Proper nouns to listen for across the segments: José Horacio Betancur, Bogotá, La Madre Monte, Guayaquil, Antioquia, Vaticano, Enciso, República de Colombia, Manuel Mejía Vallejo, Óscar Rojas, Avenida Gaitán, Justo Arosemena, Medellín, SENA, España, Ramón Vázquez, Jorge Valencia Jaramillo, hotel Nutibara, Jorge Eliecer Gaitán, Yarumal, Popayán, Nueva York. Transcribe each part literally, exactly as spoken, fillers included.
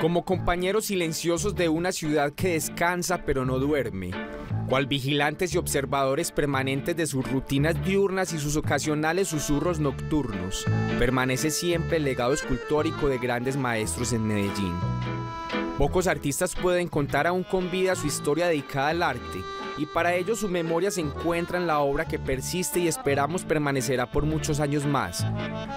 como compañeros silenciosos de una ciudad que descansa pero no duerme, cual vigilantes y observadores permanentes de sus rutinas diurnas y sus ocasionales susurros nocturnos, permanece siempre el legado escultórico de grandes maestros en Medellín. Pocos artistas pueden contar aún con vida su historia dedicada al arte, y para ello su memoria se encuentra en la obra que persiste y esperamos permanecerá por muchos años más.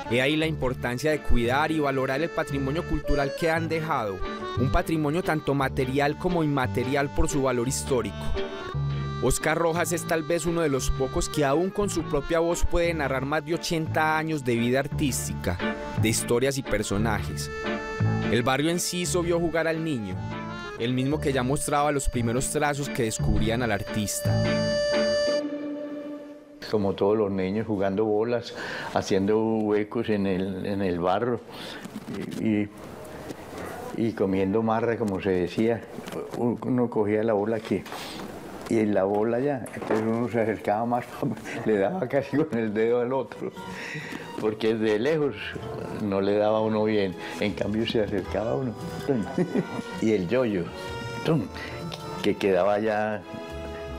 He ahí la importancia de cuidar y valorar el patrimonio cultural que han dejado, un patrimonio tanto material como inmaterial por su valor histórico. Óscar Rojas es tal vez uno de los pocos que aún con su propia voz puede narrar más de ochenta años de vida artística, de historias y personajes. El barrio Enciso vio jugar al niño, el mismo que ya mostraba los primeros trazos que descubrían al artista. Como todos los niños, jugando bolas, haciendo huecos en el, en el barro y, y comiendo marra, como se decía. Uno cogía la bola aquí y la bola allá. Entonces uno se acercaba más, le daba casi con el dedo al otro, porque de lejos no le daba uno bien, en cambio se acercaba uno. Y el yoyo, que quedaba ya,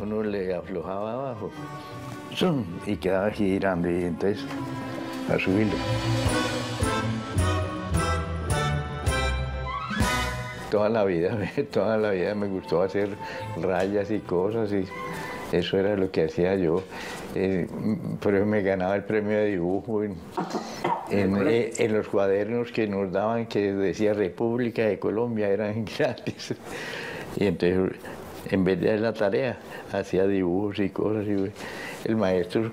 uno le aflojaba abajo, y quedaba girando, y entonces a subirlo. Toda la vida, toda la vida me gustó hacer rayas y cosas, y eso era lo que hacía yo. Eh, pero me ganaba el premio de dibujo en, en, en los cuadernos que nos daban, que decía República de Colombia, eran gratis. Y entonces, en vez de hacer la tarea, hacía dibujos y cosas. Y el maestro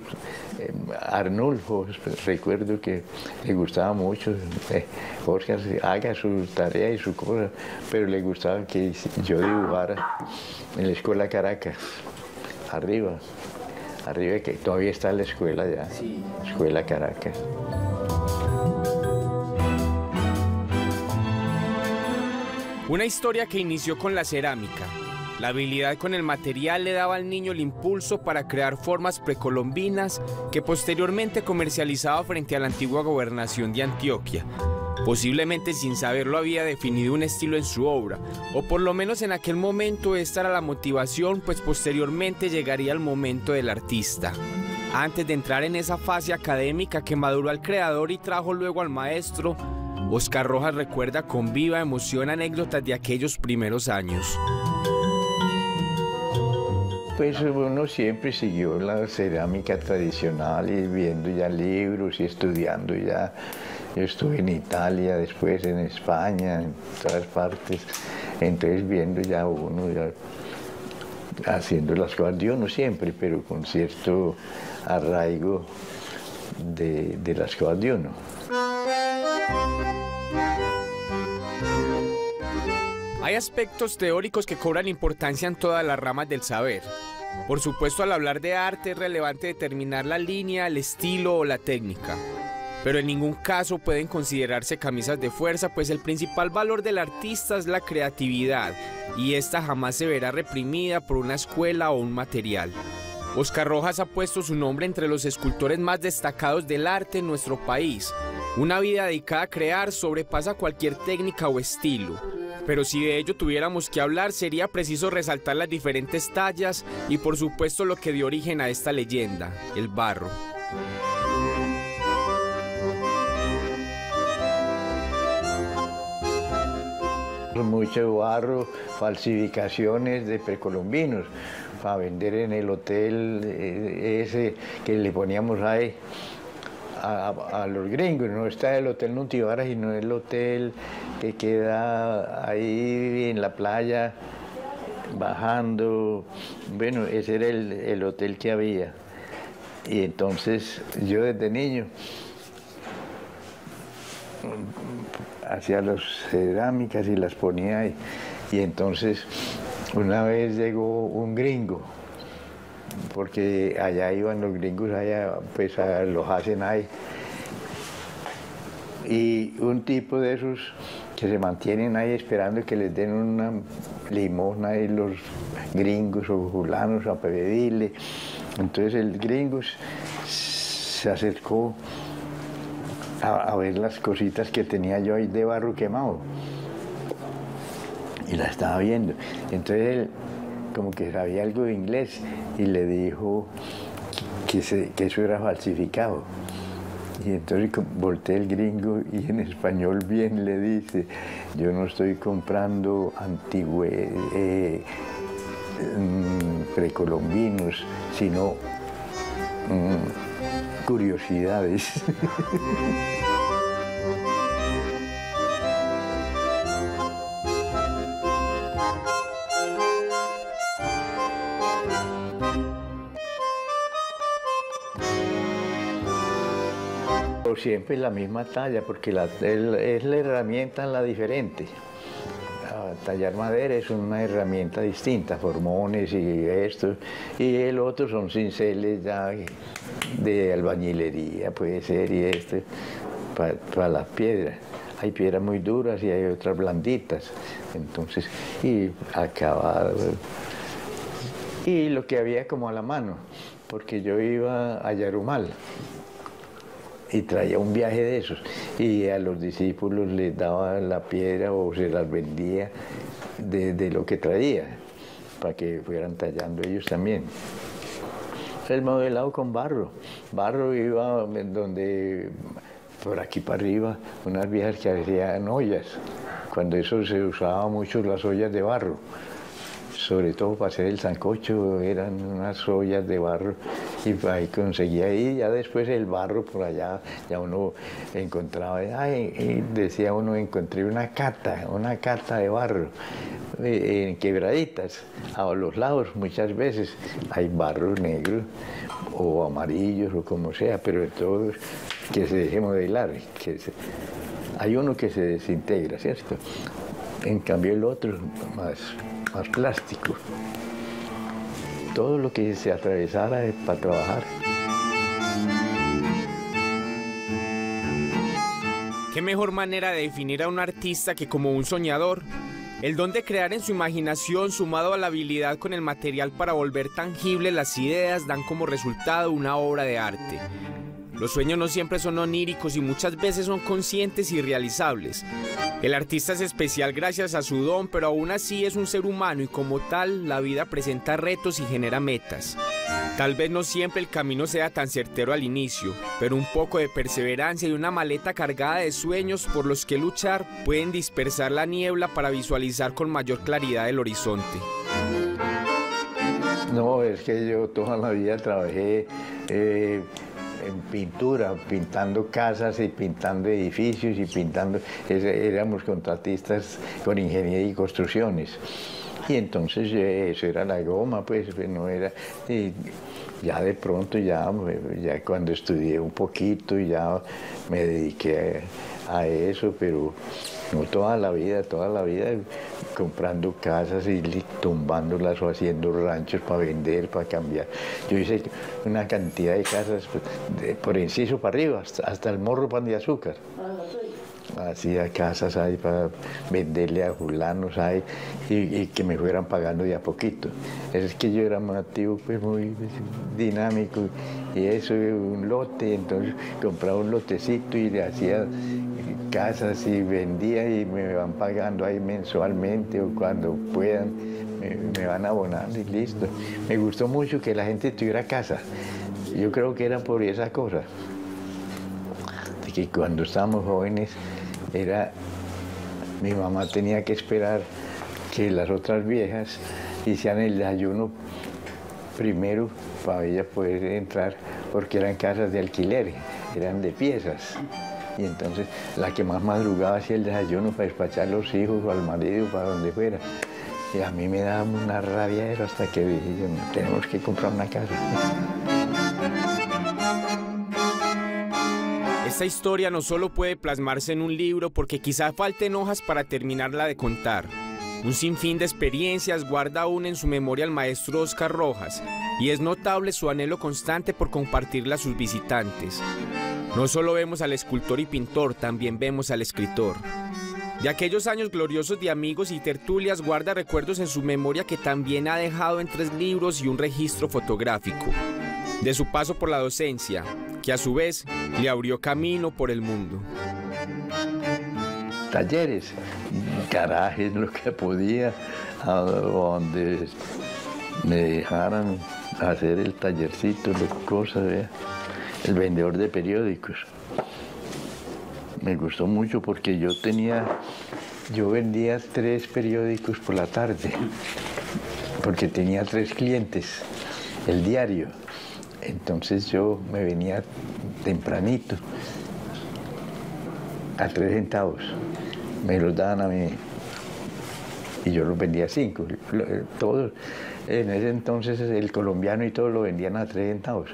eh, Arnulfo, recuerdo que le gustaba mucho, eh, Óscar haga su tarea y su cosa, pero le gustaba que yo dibujara en la Escuela Caracas, arriba. Arriba, que todavía está la escuela ya, sí. Escuela Caracas. Una historia que inició con la cerámica. La habilidad con el material le daba al niño el impulso para crear formas precolombinas que posteriormente comercializaba frente a la antigua gobernación de Antioquia. Posiblemente sin saberlo había definido un estilo en su obra, o por lo menos en aquel momento esta era la motivación, pues posteriormente llegaría el momento del artista. Antes de entrar en esa fase académica que maduró al creador y trajo luego al maestro, Óscar Rojas recuerda con viva emoción anécdotas de aquellos primeros años. Pues uno siempre siguió la cerámica tradicional y viendo ya libros y estudiando ya. Yo estuve en Italia, después en España, en todas partes. Entonces viendo ya uno, ya haciendo las cosas, yo no siempre, pero con cierto arraigo de, de las cosas de uno. Hay aspectos teóricos que cobran importancia en todas las ramas del saber. Por supuesto, al hablar de arte es relevante determinar la línea, el estilo o la técnica. Pero en ningún caso pueden considerarse camisas de fuerza, pues el principal valor del artista es la creatividad, y esta jamás se verá reprimida por una escuela o un material. Óscar Rojas ha puesto su nombre entre los escultores más destacados del arte en nuestro país. Una vida dedicada a crear sobrepasa cualquier técnica o estilo. Pero si de ello tuviéramos que hablar, sería preciso resaltar las diferentes tallas y por supuesto lo que dio origen a esta leyenda, el barro. Mucho barro, falsificaciones de precolombinos para vender en el hotel ese que le poníamos ahí a, a, a los gringos. No está el hotel Nutibara, sino el hotel que queda ahí en la playa bajando. Bueno, ese era el, el hotel que había. Y entonces yo desde niño hacía las cerámicas y las ponía ahí. Y entonces una vez llegó un gringo, porque allá iban los gringos, allá pues los hacen ahí. Y un tipo de esos que se mantienen ahí esperando que les den una limosna y los gringos o fulanos a pedirle. Entonces el gringo se acercó A, a ver las cositas que tenía yo ahí de barro quemado. y la estaba viendo. Entonces él como que sabía algo de inglés y le dijo que, se, que eso era falsificado. Y entonces volteé el gringo y en español bien le dice, yo no estoy comprando antigüe, eh, precolombinos, sino mm, curiosidades. Siempre la misma talla, porque la, el, es la herramienta la diferente. Tallar madera es una herramienta distinta, formones y estos, y el otro son cinceles ya de albañilería, puede ser, y este, para pa las piedras. Hay piedras muy duras y hay otras blanditas, entonces, y acabado. Y lo que había como a la mano, porque yo iba a Yarumal, y traía un viaje de esos, y a los discípulos les daba la piedra o se las vendía de, de lo que traía, para que fueran tallando ellos también. El modelado con barro, barro iba donde, por aquí para arriba, unas viejas que hacían ollas, cuando eso se usaba mucho las ollas de barro, sobre todo para hacer el sancocho, eran unas ollas de barro, y ahí conseguía ahí, ya después el barro por allá, ya uno encontraba, ay, decía uno, encontré una cata, una cata de barro, en quebraditas, a los lados muchas veces hay barros negros, o amarillos, o como sea, pero de todos que se deje modelar, que se... hay uno que se desintegra, ¿cierto? En cambio el otro, más... más plástico, todo lo que se atravesara es para trabajar. Qué mejor manera de definir a un artista que como un soñador. El don de crear en su imaginación sumado a la habilidad con el material para volver tangibles las ideas dan como resultado una obra de arte. Los sueños no siempre son oníricos y muchas veces son conscientes y realizables. El artista es especial gracias a su don, pero aún así es un ser humano y como tal, la vida presenta retos y genera metas. Tal vez no siempre el camino sea tan certero al inicio, pero un poco de perseverancia y una maleta cargada de sueños por los que luchar pueden dispersar la niebla para visualizar con mayor claridad el horizonte. No, es que yo toda la vida trabajé... Eh... en pintura, pintando casas y pintando edificios y pintando... Éramos contratistas con ingeniería y construcciones. Y entonces eso era la goma, pues, no era... Y ya de pronto, ya, ya cuando estudié un poquito, ya me dediqué a, a eso, pero no toda la vida, toda la vida comprando casas y tumbándolas o haciendo ranchos para vender, para cambiar. Yo hice una cantidad de casas de, por Enciso para arriba, hasta, hasta el morro Pan de Azúcar. Hacía casas ahí para venderle a fulanos ahí y, y que me fueran pagando de a poquito. Es que yo era más activo, pues muy dinámico y eso, un lote, entonces compraba un lotecito y le hacía casas y vendía y me van pagando ahí mensualmente o cuando puedan me, me van abonando y listo. Me gustó mucho que la gente tuviera casa, yo creo que era por esa cosa. Que cuando estábamos jóvenes, era, mi mamá tenía que esperar que las otras viejas hicieran el desayuno primero para ella poder entrar, porque eran casas de alquiler, eran de piezas. Y entonces la que más madrugaba hacía el desayuno para despachar a los hijos o al marido, para donde fuera. Y a mí me daba una rabia eso hasta que dije, tenemos que comprar una casa. Esta historia no solo puede plasmarse en un libro porque quizá falten hojas para terminarla de contar. Un sinfín de experiencias guarda aún en su memoria el maestro Óscar Rojas y es notable su anhelo constante por compartirla a sus visitantes. No solo vemos al escultor y pintor, también vemos al escritor. De aquellos años gloriosos de amigos y tertulias guarda recuerdos en su memoria que también ha dejado en tres libros y un registro fotográfico. De su paso por la docencia, que a su vez le abrió camino por el mundo. talleres, garajes, lo que podía, a donde me dejaran hacer el tallercito, las cosas, ¿eh? El vendedor de periódicos. Me gustó mucho porque yo tenía, yo vendía tres periódicos por la tarde, porque tenía tres clientes, el diario. Entonces yo me venía tempranito, a tres centavos, me los daban a mí y yo los vendía a cinco. Todos, en ese entonces el colombiano y todo lo vendían a tres centavos,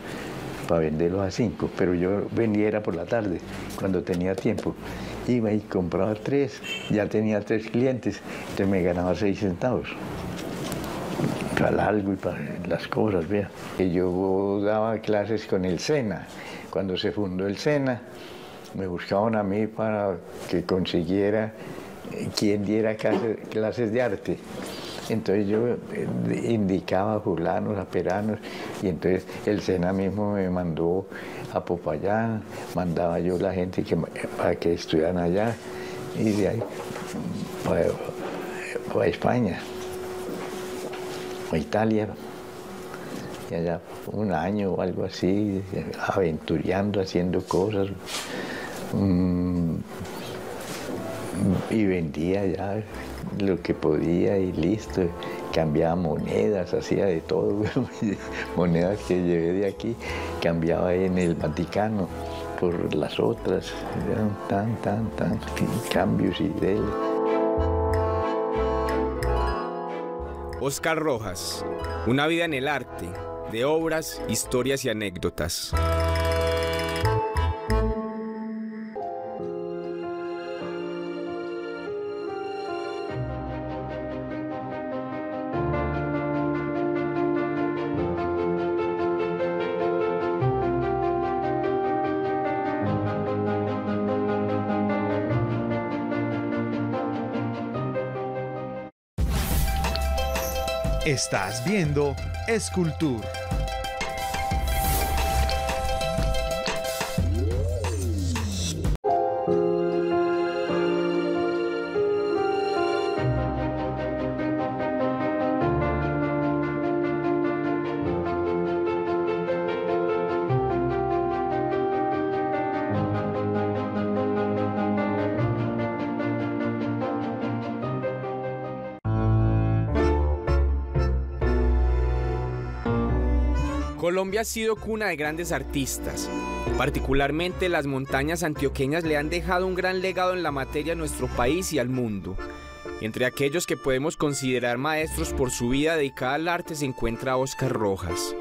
para venderlos a cinco, pero yo vendía era por la tarde, cuando tenía tiempo. Iba y compraba tres, ya tenía tres clientes, entonces me ganaba seis centavos. Para algo y para las cosas, vea. Y yo daba clases con el SENA. Cuando se fundó el SENA, me buscaban a mí para que consiguiera quien diera clase, clases de arte. Entonces yo indicaba a fulanos, a peranos, y entonces el SENA mismo me mandó a Popayán, mandaba yo la gente que, para que estudiaran allá, y de ahí para, para España, a Italia, y allá un año o algo así, aventurando, haciendo cosas. Um, y vendía ya lo que podía y listo, cambiaba monedas, hacía de todo, monedas que llevé de aquí, cambiaba en el Vaticano por las otras, eran tan, tan, tan, cambios y de él. Óscar Rojas, una vida en el arte, de obras, historias y anécdotas. Estás viendo Escultur. Colombia ha sido cuna de grandes artistas. Particularmente las montañas antioqueñas le han dejado un gran legado en la materia a nuestro país y al mundo. Entre aquellos que podemos considerar maestros por su vida dedicada al arte se encuentra Óscar Rojas.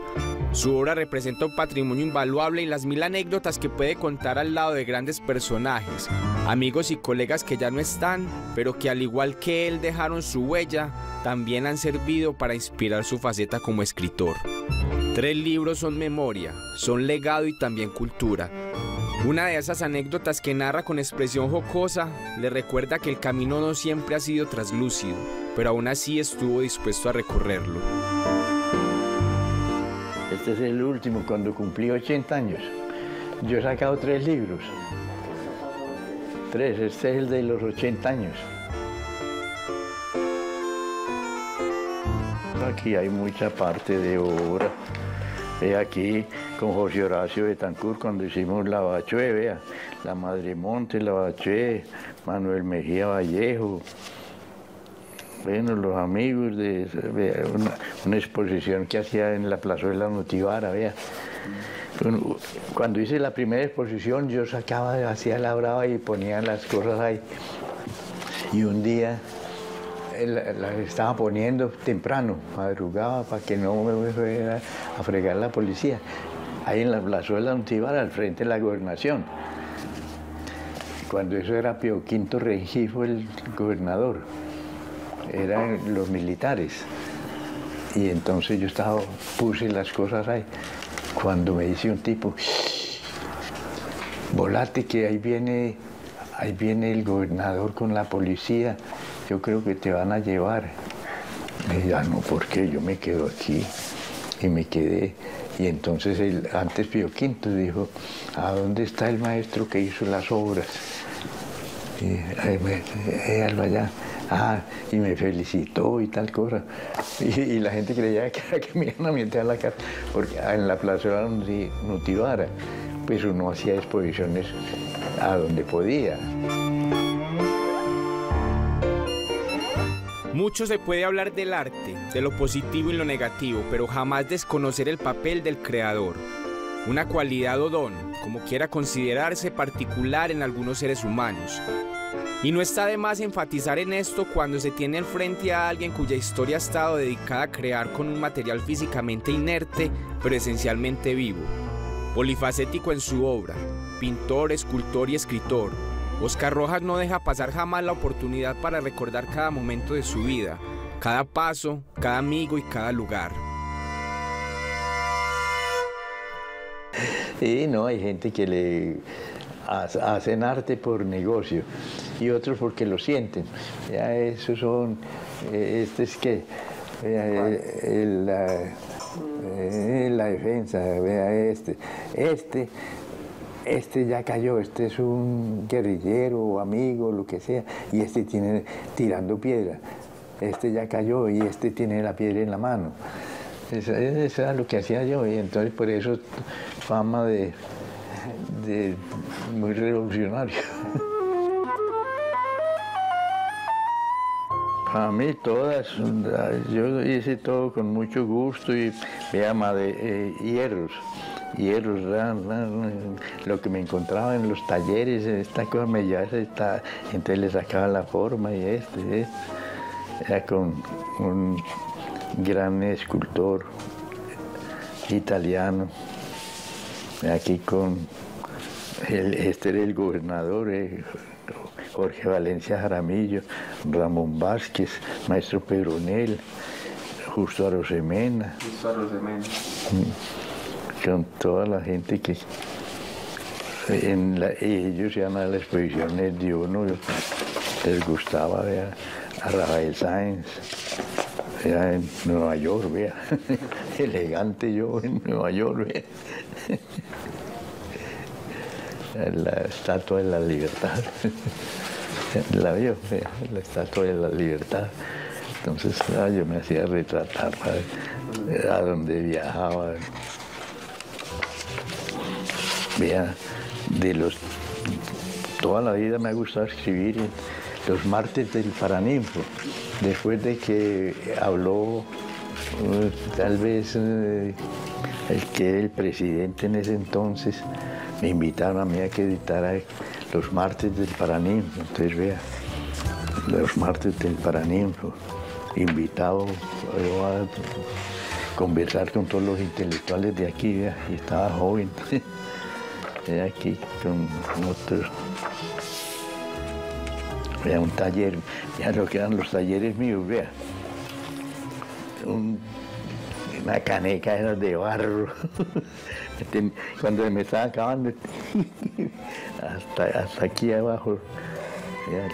Su obra representa un patrimonio invaluable y las mil anécdotas que puede contar al lado de grandes personajes, amigos y colegas que ya no están, pero que al igual que él dejaron su huella, también han servido para inspirar su faceta como escritor. Tres libros son memoria, son legado y también cultura. Una de esas anécdotas que narra con expresión jocosa le recuerda que el camino no siempre ha sido traslúcido, pero aún así estuvo dispuesto a recorrerlo. Este es el último, cuando cumplí ochenta años. Yo he sacado tres libros. Tres, este es el de los ochenta años. Aquí hay mucha parte de obra. Ve aquí con José Horacio Betancur cuando hicimos La Bachue, vea, La Madre Monte, La Bachue, Manuel Mejía Vallejo. Bueno, los amigos de vea, una, una exposición que hacía en la Plaza de la Notivara, vea. Bueno, cuando hice la primera exposición yo sacaba, hacía la brava y ponía las cosas ahí. Y un día las estaba poniendo temprano, madrugaba para que no me fuera a fregar la policía. Ahí en la Plaza de la Notivara, al frente de la gobernación. Cuando eso era Pío Quinto Rengifo, el gobernador. Eran los militares. Y entonces yo estaba, puse las cosas ahí. Cuando me dice un tipo, volate que ahí viene, ahí viene el gobernador con la policía. Yo creo que te van a llevar. Y ya no, ¿por qué? Yo me quedo aquí y me quedé. Y entonces, el, antes Pío Quinto dijo, ¿a dónde está el maestro que hizo las obras? Y algo allá. Ah, y me felicitó y tal cosa. Y, y la gente creía que era que me iban a meter a la casa, porque en la Plaza de la Notivara, pues uno hacía exposiciones a donde podía. Mucho se puede hablar del arte, de lo positivo y lo negativo, pero jamás desconocer el papel del creador. Una cualidad o don, como quiera considerarse, particular en algunos seres humanos. Y no está de más enfatizar en esto cuando se tiene enfrente a alguien cuya historia ha estado dedicada a crear con un material físicamente inerte, pero esencialmente vivo. Polifacético en su obra, pintor, escultor y escritor, Óscar Rojas no deja pasar jamás la oportunidad para recordar cada momento de su vida, cada paso, cada amigo y cada lugar. Sí, no, hay gente que le hacen arte por negocio y otros porque lo sienten. Ya esos son, este es que, eh, la, la defensa, vea este, este, este ya cayó, este es un guerrillero, amigo, lo que sea, y este tiene tirando piedra, este ya cayó y este tiene la piedra en la mano. Eso era lo que hacía yo, y entonces por eso fama de, de muy revolucionario. A mí todas, yo hice todo con mucho gusto y me llama de eh, hierros, hierros, ran, ran, lo que me encontraba en los talleres, esta cosa me llevaba, esta, entonces le sacaba la forma y este, este. Era con un gran escultor italiano, aquí con, el, este era el gobernador, eh, Jorge Valencia Jaramillo, Ramón Vázquez, Maestro Pedro Nel, Justo Arosemena. Justo Arosemena. Con toda la gente que en la, ellos iban a las exposiciones de uno, les gustaba ver a Rafael Sáenz. Era en Nueva York, vea, elegante yo en Nueva York, vea. La Estatua de la Libertad, la vio, vea, la Estatua de la Libertad. Entonces ah, yo me hacía retratar a donde viajaba. Vea, de los, toda la vida me ha gustado escribir los martes del Paraninfo. Después de que habló, tal vez, eh, el que era el presidente en ese entonces, me invitaron a mí a que editara los martes del Paraninfo. Entonces, vea, los martes del Paraninfo, invitado a conversar con todos los intelectuales de aquí, vea, y estaba joven, vea, aquí con otros. Vea, un taller, ya lo que eran los talleres míos, vea. Un, una caneca era de barro. Cuando me estaba acabando, hasta, hasta aquí abajo. Vea.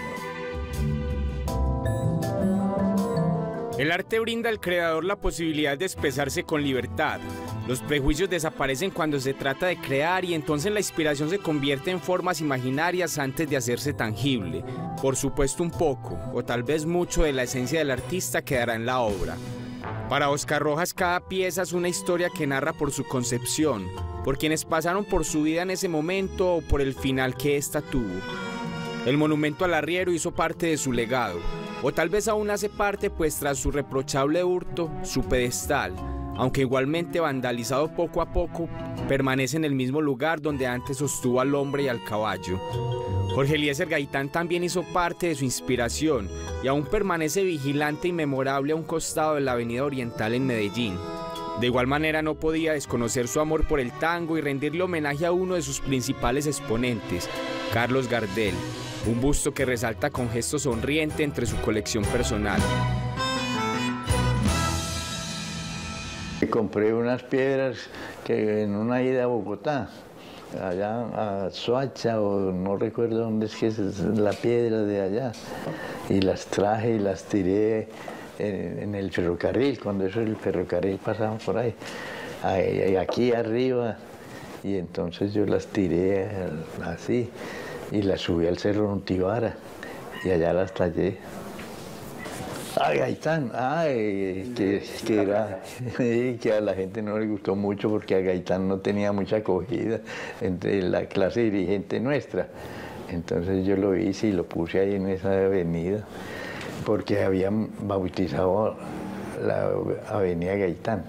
El arte brinda al creador la posibilidad de expresarse con libertad. Los prejuicios desaparecen cuando se trata de crear y entonces la inspiración se convierte en formas imaginarias antes de hacerse tangible. Por supuesto un poco, o tal vez mucho, de la esencia del artista quedará en la obra. Para Óscar Rojas cada pieza es una historia que narra por su concepción, por quienes pasaron por su vida en ese momento o por el final que ésta tuvo. El monumento al arriero hizo parte de su legado, o tal vez aún hace parte, pues tras su reprochable hurto, su pedestal, aunque igualmente vandalizado poco a poco, permanece en el mismo lugar donde antes sostuvo al hombre y al caballo. Jorge Eliecer Gaitán también hizo parte de su inspiración y aún permanece vigilante y memorable a un costado de la Avenida Oriental en Medellín. De igual manera no podía desconocer su amor por el tango y rendirle homenaje a uno de sus principales exponentes, Carlos Gardel, un busto que resalta con gesto sonriente entre su colección personal. Compré unas piedras que en una ida a Bogotá, allá a Soacha, o no recuerdo dónde es que es la piedra de allá, y las traje y las tiré en, en el ferrocarril, cuando eso el ferrocarril pasaba por ahí, ahí, aquí arriba, y entonces yo las tiré así, y las subí al cerro Nutibara y allá las tallé. Ah, Gaitán, ay, que, que, era, que a la gente no le gustó mucho porque a Gaitán no tenía mucha acogida entre la clase dirigente nuestra. Entonces yo lo hice y lo puse ahí en esa avenida, porque habían bautizado la Avenida Gaitán.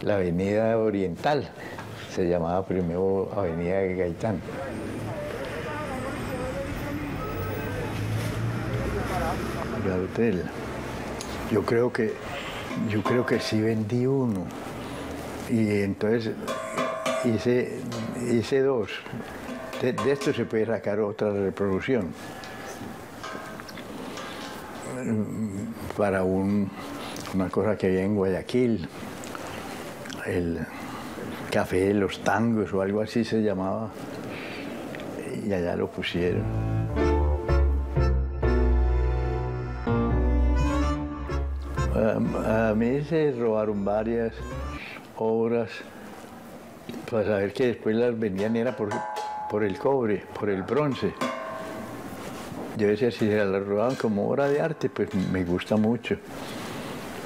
La Avenida Oriental se llamaba primero Avenida Gaitán. Hotel. Yo creo que yo creo que sí vendí uno y entonces hice, hice dos. De, de esto se puede sacar otra reproducción para un, una cosa que había en Guayaquil, el Café de los Tangos o algo así se llamaba, y allá lo pusieron. A, a mí se robaron varias obras para saber que después las vendían era por... por el cobre, por el bronce. Yo decía, si se la robaban como obra de arte, pues me gusta mucho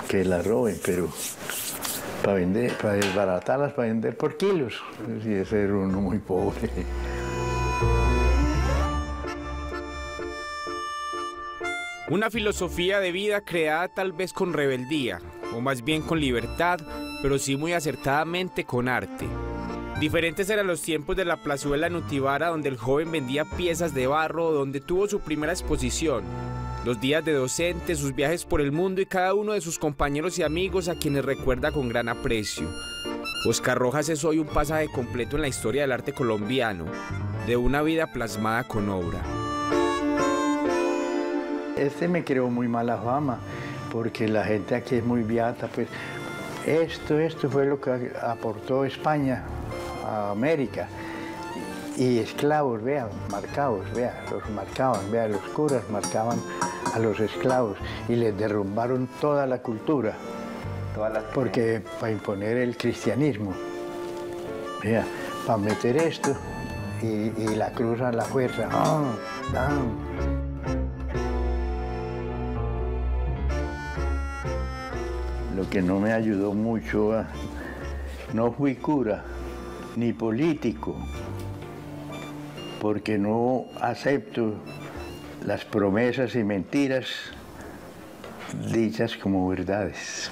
que la roben, pero para vender, para desbaratarlas, para vender por kilos. Sí, ese era uno muy pobre. Una filosofía de vida creada tal vez con rebeldía, o más bien con libertad, pero sí muy acertadamente con arte. Diferentes eran los tiempos de la plazuela Nutibara, donde el joven vendía piezas de barro, donde tuvo su primera exposición, los días de docente, sus viajes por el mundo y cada uno de sus compañeros y amigos a quienes recuerda con gran aprecio. Óscar Rojas es hoy un pasaje completo en la historia del arte colombiano, de una vida plasmada con obra. Este me creó muy mala fama, porque la gente aquí es muy beata, pues esto, esto fue lo que aportó España a América, y esclavos, vean, marcados, vean, los marcaban, vean, los curas marcaban a los esclavos y les derrumbaron toda la cultura, todas las... porque para imponer el cristianismo, vean, para meter esto y, y la cruz a la fuerza. Oh, oh. Lo que no me ayudó mucho, a... no fui cura, ni político, porque no acepto las promesas y mentiras dichas como verdades.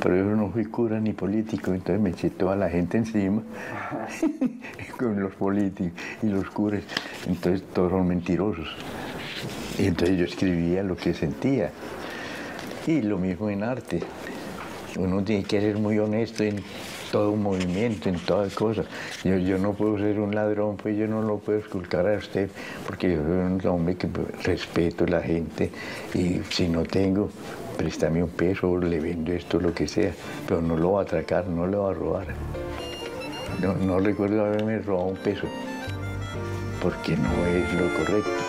Por eso no fui cura ni político, entonces me eché toda la gente encima con los políticos y los curas, entonces todos son mentirosos. Y entonces yo escribía lo que sentía, y lo mismo en arte. Uno tiene que ser muy honesto en todo movimiento, en todas cosas. Yo, yo no puedo ser un ladrón, pues yo no lo puedo esculcar a usted, porque yo soy un hombre que respeto a la gente, y si no tengo, préstame un peso, le vendo esto, lo que sea, pero no lo va a atracar, no lo va a robar. No, no recuerdo haberme robado un peso, porque no es lo correcto.